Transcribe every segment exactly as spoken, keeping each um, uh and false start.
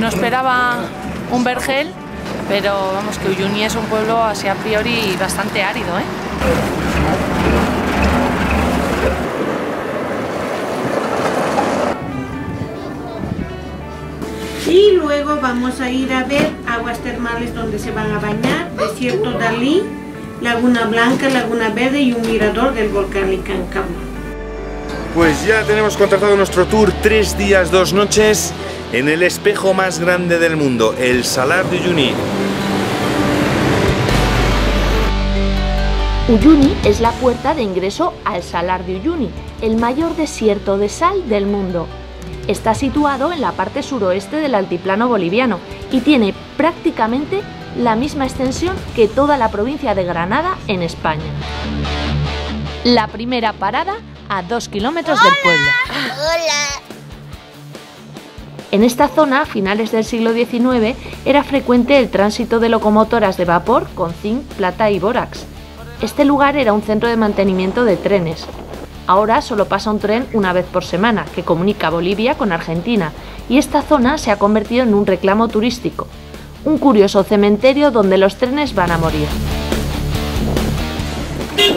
No esperaba un vergel, pero vamos que Uyuni es un pueblo así a priori bastante árido, ¿eh? Y luego vamos a ir a ver aguas termales donde se van a bañar, desierto Dalí, Laguna Blanca, Laguna Verde y un mirador del volcán Licancabur. Pues ya tenemos contratado nuestro tour, tres días, dos noches, en el espejo más grande del mundo, el Salar de Uyuni. Uyuni es la puerta de ingreso al Salar de Uyuni, el mayor desierto de sal del mundo. Está situado en la parte suroeste del altiplano boliviano y tiene prácticamente la misma extensión que toda la provincia de Granada en España. La primera parada a dos kilómetros del pueblo. Hola. En esta zona, a finales del siglo diecinueve, era frecuente el tránsito de locomotoras de vapor con zinc, plata y bórax. Este lugar era un centro de mantenimiento de trenes. Ahora solo pasa un tren una vez por semana, que comunica Bolivia con Argentina, y esta zona se ha convertido en un reclamo turístico. Un curioso cementerio donde los trenes van a morir.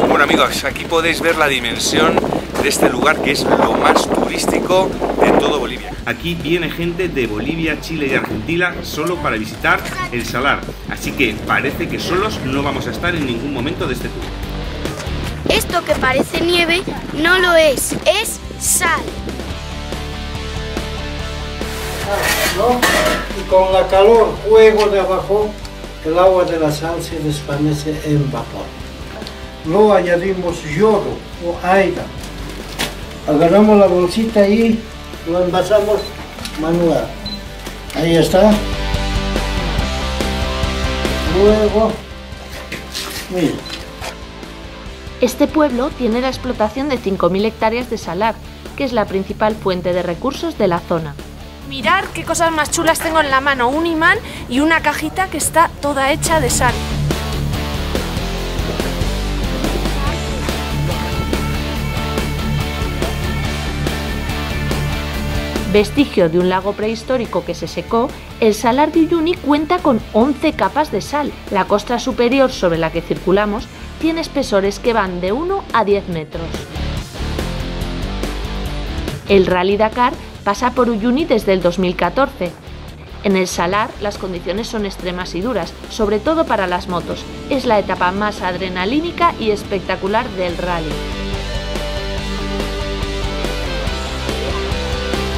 Bueno amigos, aquí podéis ver la dimensión de este lugar que es lo más turístico de todo Bolivia. Aquí viene gente de Bolivia, Chile y Argentina solo para visitar el Salar. Así que parece que solos no vamos a estar en ningún momento de este tour. Esto que parece nieve no lo es, es sal. ¿No? Y con la calor, fuego de abajo, el agua de la sal se desvanece en vapor. Luego añadimos yodo o aira. Agarramos la bolsita y lo envasamos manual. Ahí está. Luego, mira. Este pueblo tiene la explotación de cinco mil hectáreas de salar, que es la principal fuente de recursos de la zona. Mirad qué cosas más chulas tengo en la mano, un imán y una cajita que está toda hecha de sal. Vestigio de un lago prehistórico que se secó, el Salar de Uyuni cuenta con once capas de sal. La costra superior sobre la que circulamos tiene espesores que van de uno a diez metros. El Rally Dakar pasa por Uyuni desde el dos mil catorce. En el salar las condiciones son extremas y duras, sobre todo para las motos. Es la etapa más adrenalínica y espectacular del rally.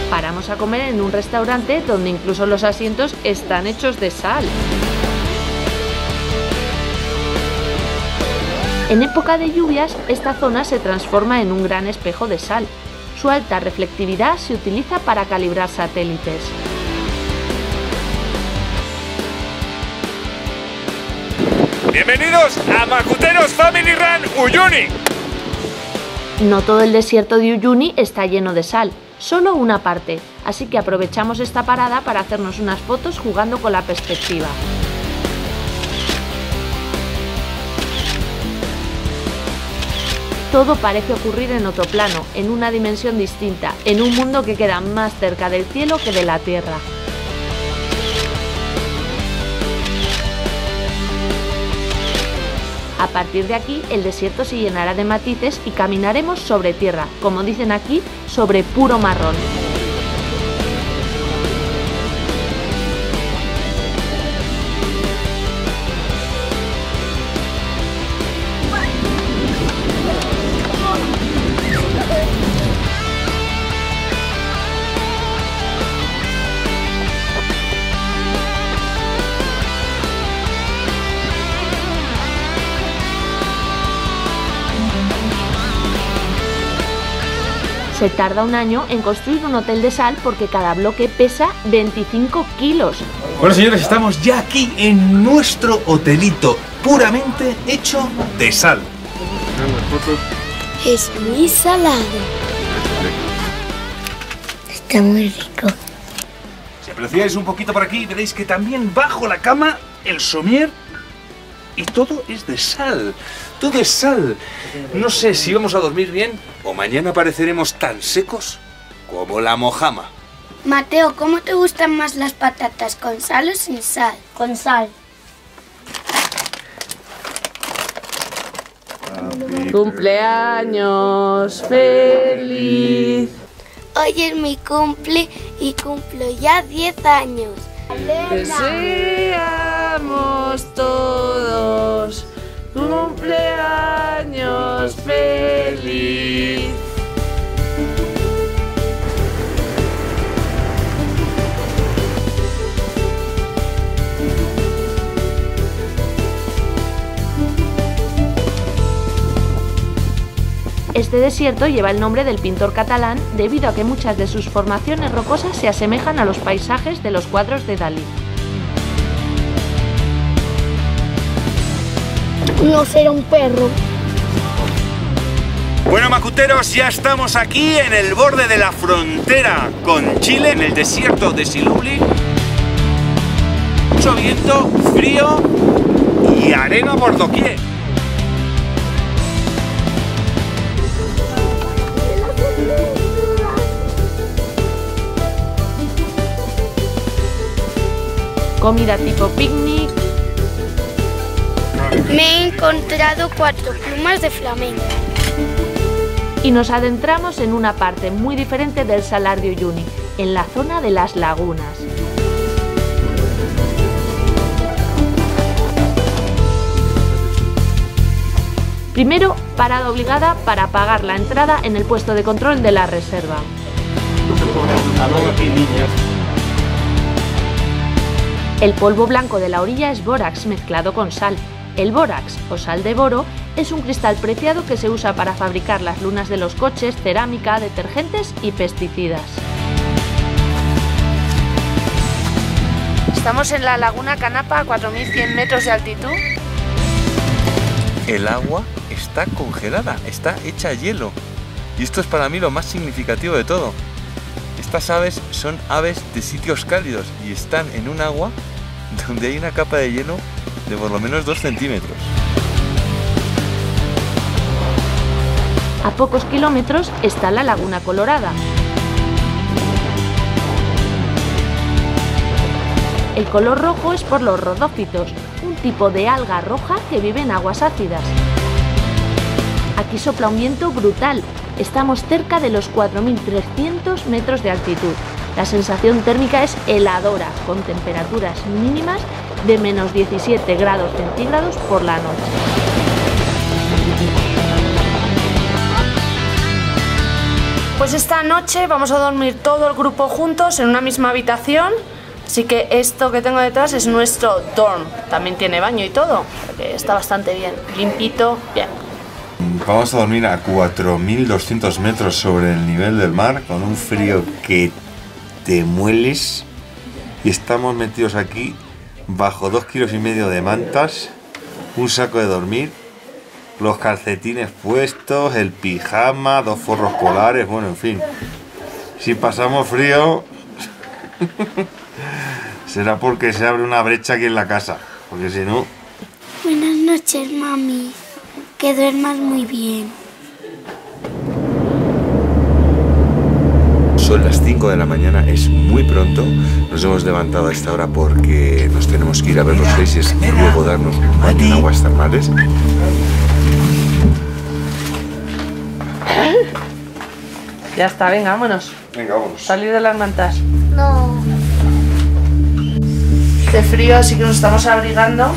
Paramos a comer en un restaurante donde incluso los asientos están hechos de sal. En época de lluvias, esta zona se transforma en un gran espejo de sal. Su alta reflectividad se utiliza para calibrar satélites. ¡Bienvenidos a Makuteros Family Run Uyuni! No todo el desierto de Uyuni está lleno de sal, solo una parte, así que aprovechamos esta parada para hacernos unas fotos jugando con la perspectiva. Todo parece ocurrir en otro plano, en una dimensión distinta, en un mundo que queda más cerca del cielo que de la tierra. A partir de aquí, el desierto se llenará de matices y caminaremos sobre tierra, como dicen aquí, sobre puro marrón. Se tarda un año en construir un hotel de sal porque cada bloque pesa veinticinco kilos. Bueno señores, estamos ya aquí en nuestro hotelito, puramente hecho de sal. Es muy salado. Está muy rico. Si apreciáis un poquito por aquí, veréis que también bajo la cama, el somier, y todo es de sal, todo es sal. No sé si vamos a dormir bien o mañana apareceremos tan secos como la mojama. Mateo, ¿cómo te gustan más las patatas, con sal o sin sal? Con sal. ¡Cumpleaños feliz! Hoy es mi cumple y cumplo ya diez años. ¡Que seamos todos cumpleaños feliz! Este desierto lleva el nombre del pintor catalán debido a que muchas de sus formaciones rocosas se asemejan a los paisajes de los cuadros de Dalí. No será un perro. Bueno, macuteros, ya estamos aquí en el borde de la frontera con Chile, en el desierto de Siluli. Mucho viento, frío y arena por doquier. Comida tipo picnic. Me he encontrado cuatro plumas de flamenco. Y nos adentramos en una parte muy diferente del Salar de Uyuni, en la zona de las lagunas. Primero, parada obligada para pagar la entrada en el puesto de control de la reserva. El polvo blanco de la orilla es bórax mezclado con sal. El bórax, o sal de boro, es un cristal preciado que se usa para fabricar las lunas de los coches, cerámica, detergentes y pesticidas. Estamos en la Laguna Canapa a cuatro mil cien metros de altitud. El agua está congelada, está hecha hielo. Y esto es para mí lo más significativo de todo. Estas aves son aves de sitios cálidos y están en un agua donde hay una capa de hielo de por lo menos dos centímetros. A pocos kilómetros está la Laguna Colorada. El color rojo es por los rodófitos, un tipo de alga roja que vive en aguas ácidas. Aquí sopla un viento brutal. Estamos cerca de los cuatro mil trescientos metros de altitud. La sensación térmica es heladora, con temperaturas mínimas de menos diecisiete grados centígrados por la noche. Pues esta noche vamos a dormir todo el grupo juntos en una misma habitación, así que esto que tengo detrás es nuestro dorm. También tiene baño y todo, porque está bastante bien, limpito, bien. Vamos a dormir a cuatro mil doscientos metros sobre el nivel del mar, con un frío que te mueles, y estamos metidos aquí bajo dos kilos y medio de mantas, un saco de dormir, los calcetines puestos, el pijama, dos forros polares, bueno, en fin. Si pasamos frío será porque se abre una brecha aquí en la casa, porque si no... Buenas noches, mami. Que duermas muy bien. Son las cinco de la mañana, es muy pronto. Nos hemos levantado a esta hora porque nos tenemos que ir a ver los peces y luego darnos un baño en aguas termales. Ya está, venga, vámonos. Venga, vamos. Salir de las mantas. No. Hace frío, así que nos estamos abrigando.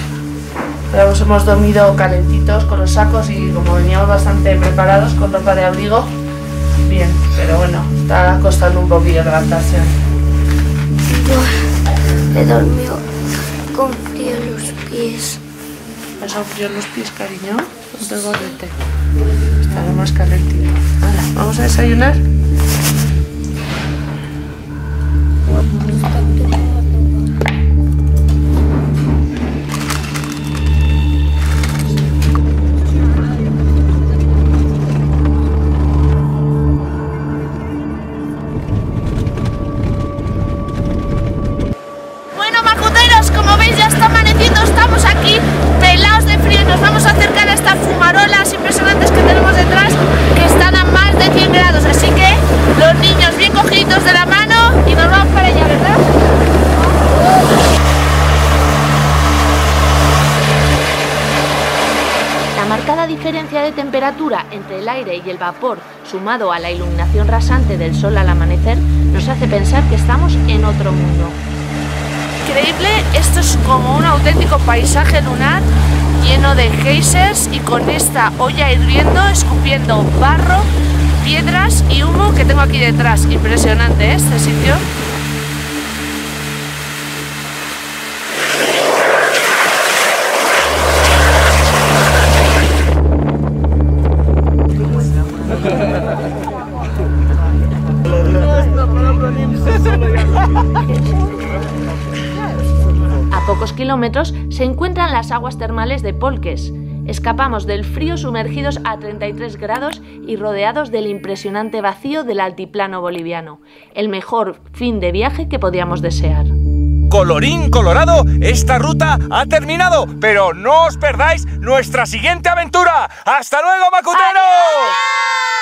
Pero hemos dormido calentitos con los sacos y como veníamos bastante preparados con ropa de abrigo, bien, pero bueno, está costando un poquillo levantarse. He dormido con frío en los pies. ¿Has pasado frío en los pies, cariño? No te gorrete. Estará más calentito. Ahora, ¿vamos a desayunar? Los diferencia de temperatura entre el aire y el vapor, sumado a la iluminación rasante del sol al amanecer, nos hace pensar que estamos en otro mundo. Increíble, esto es como un auténtico paisaje lunar lleno de geysers y con esta olla hirviendo, escupiendo barro, piedras y humo que tengo aquí detrás. Impresionante, ¿eh?, este sitio. Kilómetros se encuentran las aguas termales de Polques. Escapamos del frío sumergidos a treinta y tres grados y rodeados del impresionante vacío del altiplano boliviano. El mejor fin de viaje que podíamos desear. Colorín colorado, esta ruta ha terminado, pero no os perdáis nuestra siguiente aventura. ¡Hasta luego, Makuteros! ¡Adiós!